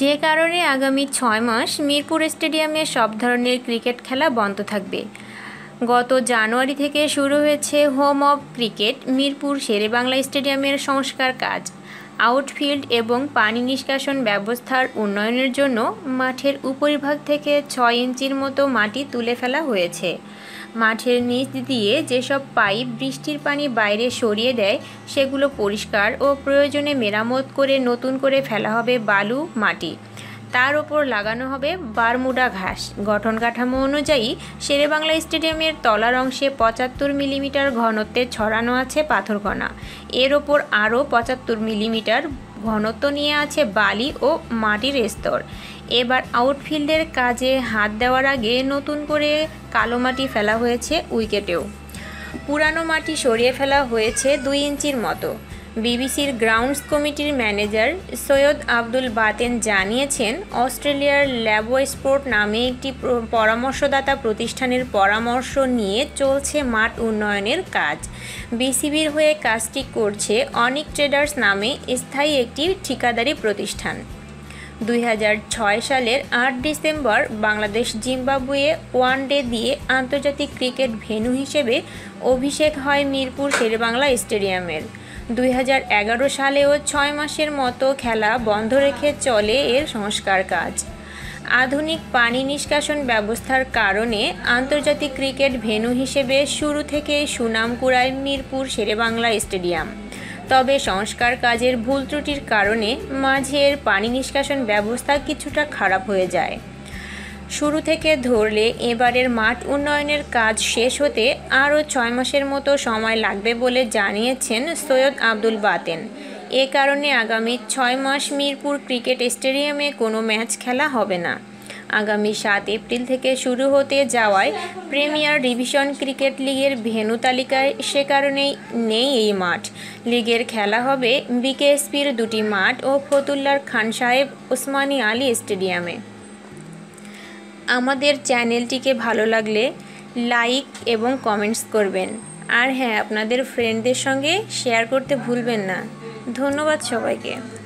যে কারণে আগামী ৬ মাস মিরপুর স্টেডিয়ামে সব ধরনের ক্রিকেট খেলা বন্ধ থাকবে। গত জানুয়ারি থেকে শুরু হয়েছে home of cricket Mirpur Sher e Bangla স্টেডিয়ামের সংস্কার কাজ। আউটফিল্ড এবং পানি নিষ্কাশন ব্যবস্থার উন্নয়নের জন্য মাঠের উপরিভাগ থেকে ৬ ইঞ্চির মতো মাটি তুলে ফেলা হয়েছে। মাঠের নিচ দিয়ে যেসব পাইপ বৃষ্টির পানি বাইরে সরিয়ে দেয় সেগুলো পরিষ্কার ও প্রয়োজনে মেরামত করে নতুন করে ফেলা হবে বালু, মাটি। তার ওপর লাগানো হবে বারমুডা ঘাস। গঠন কাঠামো অনুযায়ী শেরেবাংলা স্টেডিয়ামের তলার অংশে ৭৫ মিলিমিটার ঘনত্বে ছড়ানো আছে পাথরকণা। এর ওপর আরও ৭৫ মিলিমিটার ঘনত্ব নিয়ে আছে বালি ও মাটির স্তর। এবার আউটফিল্ডের কাজে হাত দেওয়ার আগে নতুন করে কালো মাটি ফেলা হয়েছে উইকেটেও। পুরানো মাটি সরিয়ে ফেলা হয়েছে ২ ইঞ্চির মতো। বিবিসির গ্রাউন্ডস কমিটির ম্যানেজার সৈয়দ আব্দুল বাতেন জানিয়েছেন, অস্ট্রেলিয়ার ল্যাবো স্পোর্ট নামে একটি পরামর্শদাতা প্রতিষ্ঠানের পরামর্শ নিয়ে চলছে মাঠ উন্নয়নের কাজ। বিসিবির হয়ে কাজটি করছে অনিক ট্রেডার্স নামে স্থায়ী একটি ঠিকাদারি প্রতিষ্ঠান। ২০০৬ সালের ৮ ডিসেম্বর বাংলাদেশ জিম্বাবুয়ে ওয়ানডে দিয়ে আন্তর্জাতিক ক্রিকেট ভেন্যু হিসেবে অভিষেক হয় মিরপুর শেরেবাংলা স্টেডিয়ামের। ২০১১ সালেও ৬ মাসের মতো খেলা বন্ধ রেখে চলে এর সংস্কার কাজ। আধুনিক পানি নিষ্কাশন ব্যবস্থার কারণে আন্তর্জাতিক ক্রিকেট ভেন্যু হিসেবে শুরু থেকে সুনাম কুড়ায় মিরপুর শেরেবাংলা স্টেডিয়াম। তবে সংস্কার কাজের ভুল ত্রুটির কারণে মাঝের পানি নিষ্কাশন ব্যবস্থা কিছুটা খারাপ হয়ে যায়। শুরু থেকে ধরলে এবারের মাঠ উন্নয়নের কাজ শেষ হতে আরও ৬ মাসের মতো সময় লাগবে বলে জানিয়েছেন সৈয়দ আব্দুল বাতেন। এ কারণে আগামী ৬ মাস মিরপুর ক্রিকেট স্টেডিয়ামে কোনো ম্যাচ খেলা হবে না। আগামী ৭ এপ্রিল থেকে শুরু হতে যাওয়ায় প্রিমিয়ার ডিভিশন ক্রিকেট লিগের ভেন্যু তালিকায় সে কারণেই নেই এই মাঠ। লিগের খেলা হবে বিকেএসপির দুটি মাঠ ও ফতুল্লার খান সাহেব ওসমানি আলী স্টেডিয়ামে। আমাদের চ্যানেলটিকে ভালো লাগলে লাইক এবং কমেন্টস করবেন, আর হ্যাঁ, আপনাদের ফ্রেন্ডদের সঙ্গে শেয়ার করতে ভুলবেন না। ধন্যবাদ সবাইকে।